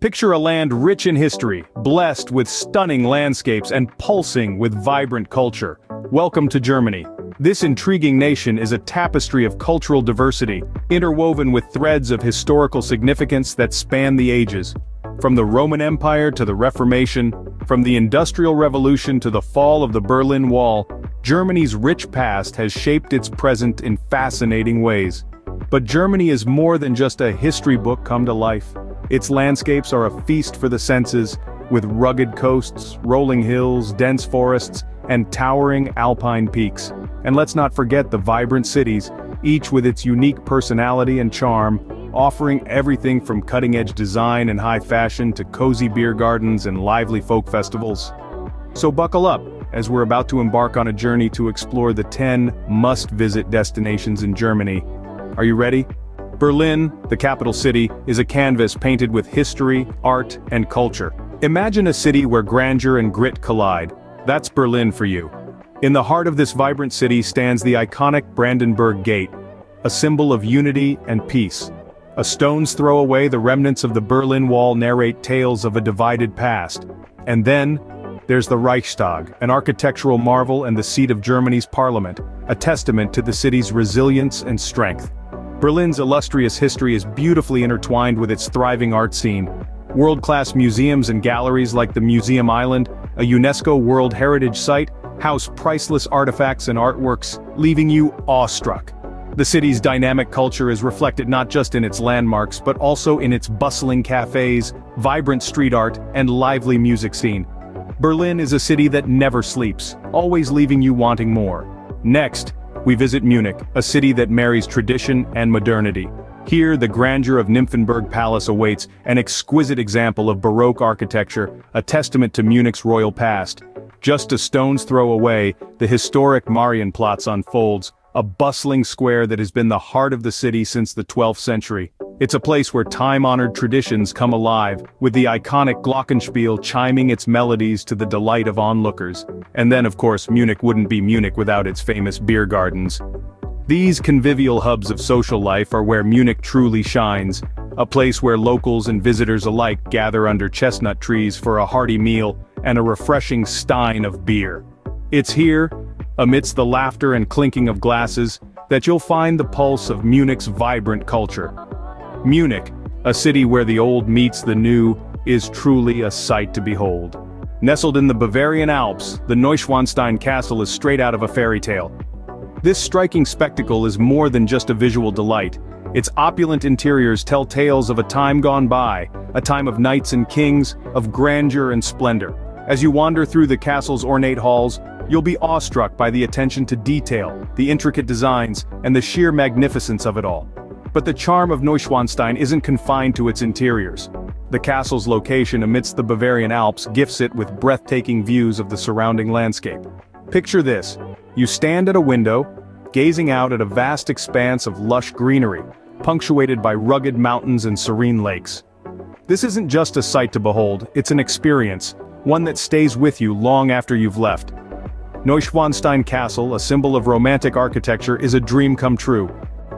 Picture a land rich in history, blessed with stunning landscapes and pulsing with vibrant culture. Welcome to Germany. This intriguing nation is a tapestry of cultural diversity, interwoven with threads of historical significance that span the ages. From the Roman Empire to the Reformation, from the Industrial Revolution to the fall of the Berlin Wall, Germany's rich past has shaped its present in fascinating ways. But Germany is more than just a history book come to life. Its landscapes are a feast for the senses, with rugged coasts, rolling hills, dense forests, and towering alpine peaks. And let's not forget the vibrant cities, each with its unique personality and charm, offering everything from cutting-edge design and high fashion to cozy beer gardens and lively folk festivals. So buckle up, as we're about to embark on a journey to explore the 10 must-visit destinations in Germany. Are you ready? Berlin, the capital city, is a canvas painted with history, art, and culture. Imagine a city where grandeur and grit collide. That's Berlin for you. In the heart of this vibrant city stands the iconic Brandenburg Gate, a symbol of unity and peace. A stone's throw away, the remnants of the Berlin Wall narrate tales of a divided past. And then, there's the Reichstag, an architectural marvel and the seat of Germany's parliament, a testament to the city's resilience and strength. Berlin's illustrious history is beautifully intertwined with its thriving art scene. World-class museums and galleries like the Museum Island, a UNESCO World Heritage Site, house priceless artifacts and artworks, leaving you awestruck. The city's dynamic culture is reflected not just in its landmarks but also in its bustling cafes, vibrant street art, and lively music scene. Berlin is a city that never sleeps, always leaving you wanting more. Next, we visit Munich, a city that marries tradition and modernity. Here, the grandeur of Nymphenburg Palace awaits, an exquisite example of Baroque architecture, a testament to Munich's royal past. Just a stone's throw away, the historic Marienplatz unfolds, a bustling square that has been the heart of the city since the 12th century. It's a place where time-honored traditions come alive, with the iconic Glockenspiel chiming its melodies to the delight of onlookers. And then, of course, Munich wouldn't be Munich without its famous beer gardens. These convivial hubs of social life are where Munich truly shines, a place where locals and visitors alike gather under chestnut trees for a hearty meal and a refreshing stein of beer. It's here, amidst the laughter and clinking of glasses, that you'll find the pulse of Munich's vibrant culture. Munich, a city where the old meets the new, is truly a sight to behold. Nestled in the Bavarian Alps, the Neuschwanstein Castle is straight out of a fairy tale. This striking spectacle is more than just a visual delight. Its opulent interiors tell tales of a time gone by, a time of knights and kings, of grandeur and splendor. As you wander through the castle's ornate halls, you'll be awestruck by the attention to detail, the intricate designs, and the sheer magnificence of it all. But the charm of Neuschwanstein isn't confined to its interiors. The castle's location amidst the Bavarian Alps gifts it with breathtaking views of the surrounding landscape. Picture this: you stand at a window, gazing out at a vast expanse of lush greenery, punctuated by rugged mountains and serene lakes. This isn't just a sight to behold, it's an experience, one that stays with you long after you've left. Neuschwanstein Castle, a symbol of romantic architecture, is a dream come true.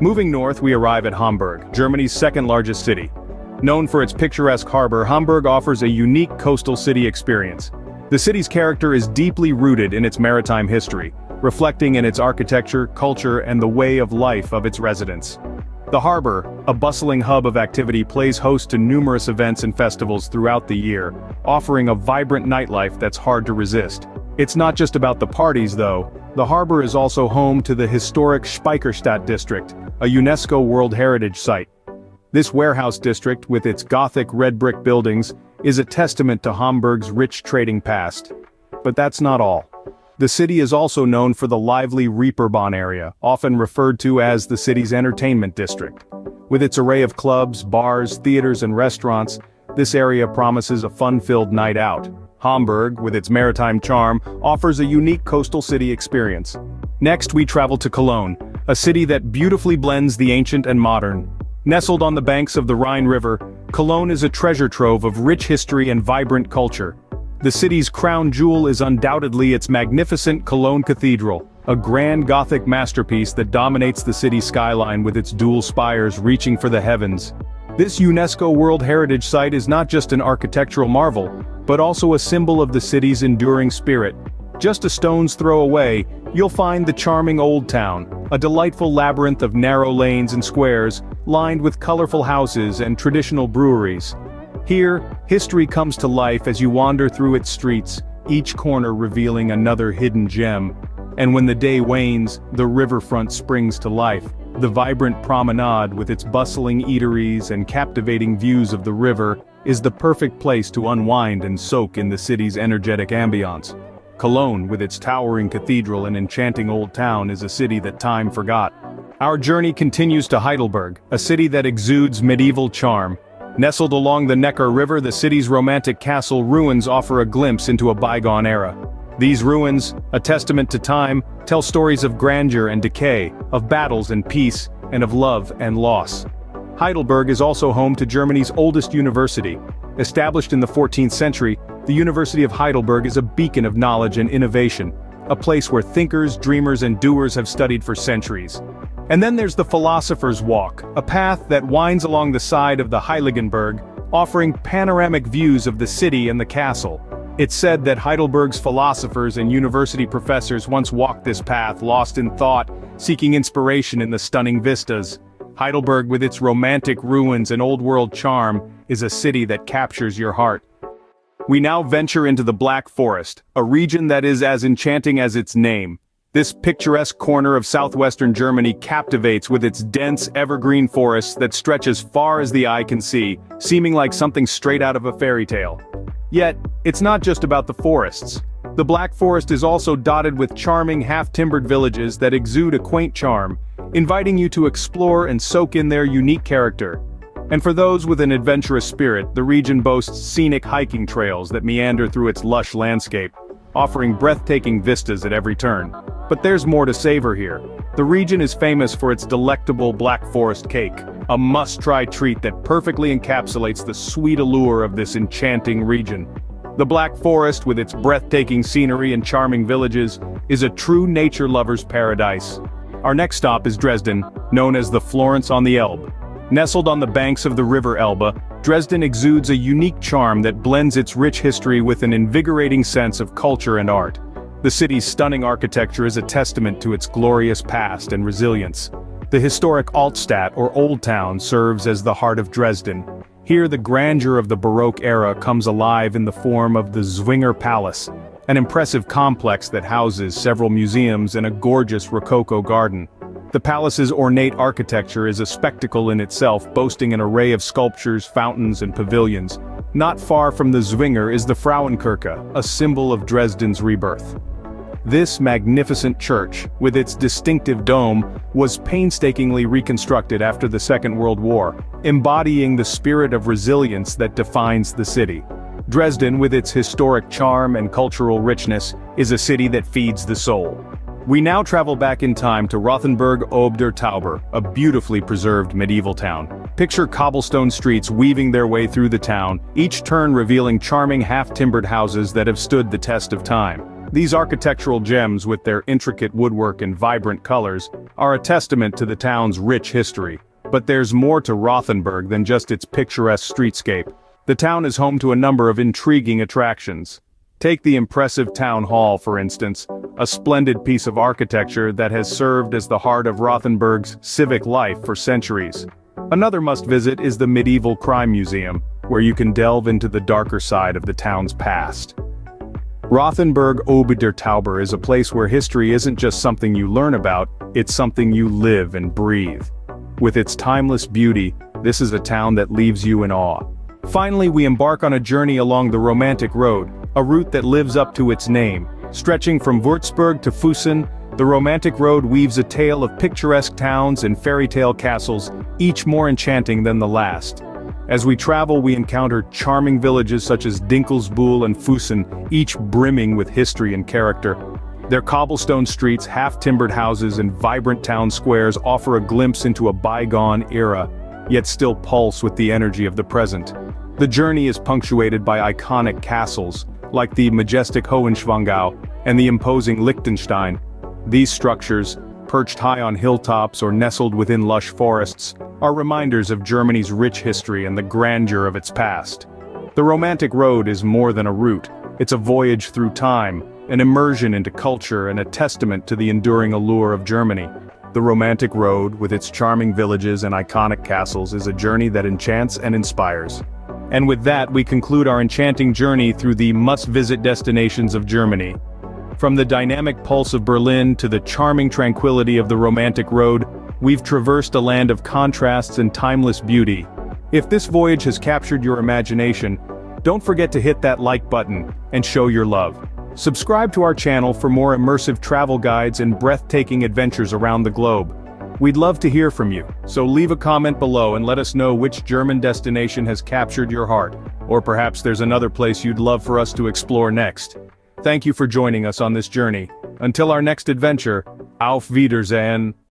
Moving north, we arrive at Hamburg, Germany's second-largest city. Known for its picturesque harbor, Hamburg offers a unique coastal city experience. The city's character is deeply rooted in its maritime history, reflecting in its architecture, culture, and the way of life of its residents. The harbor, a bustling hub of activity, plays host to numerous events and festivals throughout the year, offering a vibrant nightlife that's hard to resist. It's not just about the parties, though. The harbor is also home to the historic Speicherstadt district, a UNESCO World Heritage Site. This warehouse district, with its Gothic red brick buildings, is a testament to Hamburg's rich trading past. But that's not all. The city is also known for the lively Reeperbahn area, often referred to as the city's entertainment district. With its array of clubs, bars, theaters, and restaurants, this area promises a fun-filled night out. Hamburg, with its maritime charm, offers a unique coastal city experience. Next, we travel to Cologne, a city that beautifully blends the ancient and modern. Nestled on the banks of the Rhine River, Cologne is a treasure trove of rich history and vibrant culture. The city's crown jewel is undoubtedly its magnificent Cologne Cathedral, a grand Gothic masterpiece that dominates the city's skyline with its dual spires reaching for the heavens. This UNESCO World Heritage Site is not just an architectural marvel, but also a symbol of the city's enduring spirit. Just a stone's throw away, you'll find the charming Old Town, a delightful labyrinth of narrow lanes and squares, lined with colorful houses and traditional breweries. Here, history comes to life as you wander through its streets, each corner revealing another hidden gem. And when the day wanes, the riverfront springs to life, the vibrant promenade with its bustling eateries and captivating views of the river, is the perfect place to unwind and soak in the city's energetic ambiance. Cologne, with its towering cathedral and enchanting old town, is a city that time forgot. Our journey continues to Heidelberg, a city that exudes medieval charm. Nestled along the Neckar River, the city's romantic castle ruins offer a glimpse into a bygone era. These ruins, a testament to time, tell stories of grandeur and decay, of battles and peace, and of love and loss. Heidelberg is also home to Germany's oldest university. Established in the 14th century, the University of Heidelberg is a beacon of knowledge and innovation, a place where thinkers, dreamers, and doers have studied for centuries. And then there's the Philosopher's Walk, a path that winds along the side of the Heiligenberg, offering panoramic views of the city and the castle. It's said that Heidelberg's philosophers and university professors once walked this path, lost in thought, seeking inspiration in the stunning vistas. Heidelberg, with its romantic ruins and old-world charm, is a city that captures your heart. We now venture into the Black Forest, a region that is as enchanting as its name. This picturesque corner of southwestern Germany captivates with its dense evergreen forests that stretch as far as the eye can see, seeming like something straight out of a fairy tale. Yet, it's not just about the forests. The Black Forest is also dotted with charming half-timbered villages that exude a quaint charm, inviting you to explore and soak in their unique character. And for those with an adventurous spirit, the region boasts scenic hiking trails that meander through its lush landscape, offering breathtaking vistas at every turn. But there's more to savor here. The region is famous for its delectable Black Forest cake, a must-try treat that perfectly encapsulates the sweet allure of this enchanting region. The Black Forest, with its breathtaking scenery and charming villages, is a true nature lover's paradise. Our next stop is Dresden, known as the Florence on the Elbe. Nestled on the banks of the River Elbe, Dresden exudes a unique charm that blends its rich history with an invigorating sense of culture and art. The city's stunning architecture is a testament to its glorious past and resilience. The historic Altstadt, or Old Town, serves as the heart of Dresden. Here, the grandeur of the Baroque era comes alive in the form of the Zwinger Palace, an impressive complex that houses several museums and a gorgeous Rococo garden. The palace's ornate architecture is a spectacle in itself, boasting an array of sculptures, fountains, and pavilions. Not far from the Zwinger is the Frauenkirche, a symbol of Dresden's rebirth. This magnificent church, with its distinctive dome, was painstakingly reconstructed after the Second World War, embodying the spirit of resilience that defines the city. Dresden, with its historic charm and cultural richness, is a city that feeds the soul. We now travel back in time to Rothenburg ob der Tauber, a beautifully preserved medieval town. Picture cobblestone streets weaving their way through the town, each turn revealing charming half-timbered houses that have stood the test of time. These architectural gems, with their intricate woodwork and vibrant colors, are a testament to the town's rich history. But there's more to Rothenburg than just its picturesque streetscape. The town is home to a number of intriguing attractions. Take the impressive town hall, for instance, a splendid piece of architecture that has served as the heart of Rothenburg's civic life for centuries. Another must-visit is the Medieval Crime Museum, where you can delve into the darker side of the town's past. Rothenburg ob der Tauber is a place where history isn't just something you learn about, it's something you live and breathe. With its timeless beauty, this is a town that leaves you in awe. Finally, we embark on a journey along the Romantic Road, a route that lives up to its name. Stretching from Würzburg to Füssen, the Romantic Road weaves a tale of picturesque towns and fairy tale castles, each more enchanting than the last. As we travel, we encounter charming villages such as Dinkelsbühl and Füssen, each brimming with history and character. Their cobblestone streets, half-timbered houses, and vibrant town squares offer a glimpse into a bygone era, yet still pulse with the energy of the present. The journey is punctuated by iconic castles, like the majestic Hohenschwangau and the imposing Liechtenstein. These structures, perched high on hilltops or nestled within lush forests, are reminders of Germany's rich history and the grandeur of its past. The Romantic Road is more than a route, it's a voyage through time, an immersion into culture and a testament to the enduring allure of Germany. The Romantic Road, with its charming villages and iconic castles, is a journey that enchants and inspires. And with that, we conclude our enchanting journey through the must-visit destinations of Germany. From the dynamic pulse of Berlin to the charming tranquility of the Romantic Road, we've traversed a land of contrasts and timeless beauty. If this voyage has captured your imagination, don't forget to hit that like button and show your love. Subscribe to our channel for more immersive travel guides and breathtaking adventures around the globe. We'd love to hear from you, so leave a comment below and let us know which German destination has captured your heart, or perhaps there's another place you'd love for us to explore next. Thank you for joining us on this journey. Until our next adventure, auf Wiedersehen.